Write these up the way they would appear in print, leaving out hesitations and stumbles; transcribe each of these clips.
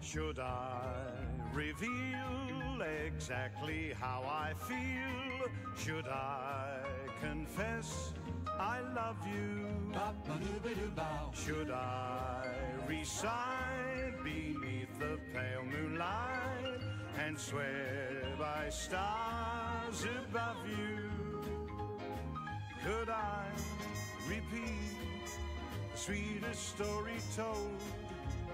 Should I reveal exactly how I feel? Should I confess I love you? Should I recite beneath the pale moonlight and swear by stars above you? Could I repeat the sweetest story told?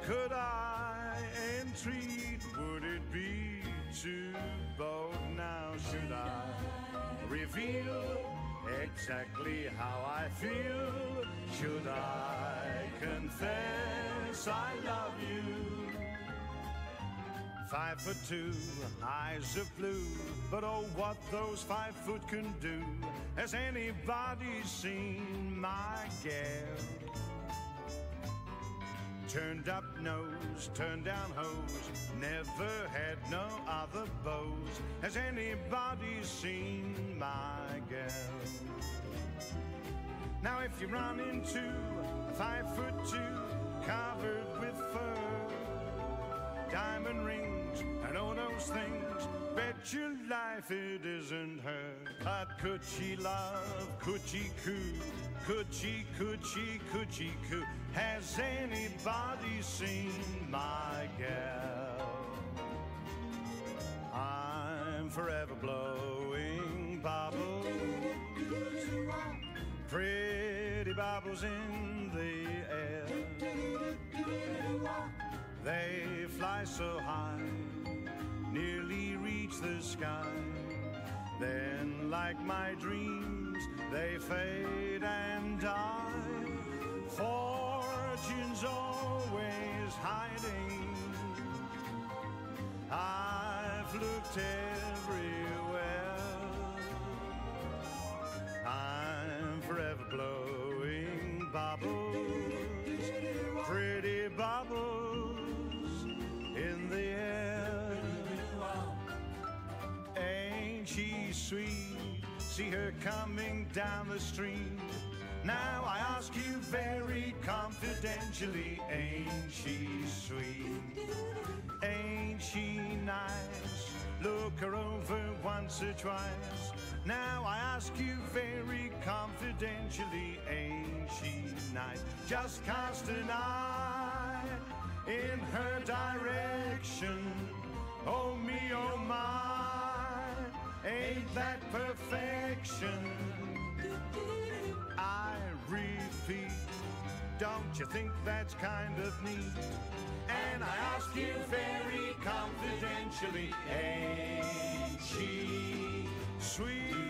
Could I entreat, would it be too bold now? Should I reveal exactly how I feel? Should I confess I love you? 5'2", eyes of blue, but oh, what those 5 foot can do. Has anybody seen my gal? Turned up nose, turned down hose, never had no other bows. Has anybody seen my girl? Now if you run into a 5'2", covered with fur, diamond rings and all those things, bet your life it isn't her. But could she love, could she coo? Could she, could she, could she, could? Has anybody seen my gal? I'm forever blowing bubbles, pretty bubbles in the air. They fly so high, nearly reach the sky. Then, like my dreams, they fade and die. Fortune's always hiding. I've looked everywhere. I'm forever blowing bubbles, pretty bubbles in the air. Ain't she sweet? See her coming down the stream. Now I ask you very confidentially, ain't she sweet? Ain't she nice? Look her over once or twice. Now I ask you very confidentially, ain't she nice? Just cast an eye in her direction. Oh me, oh my, ain't that perfection? I repeat, don't you think that's kind of neat? And I ask you very confidentially, ain't she sweet?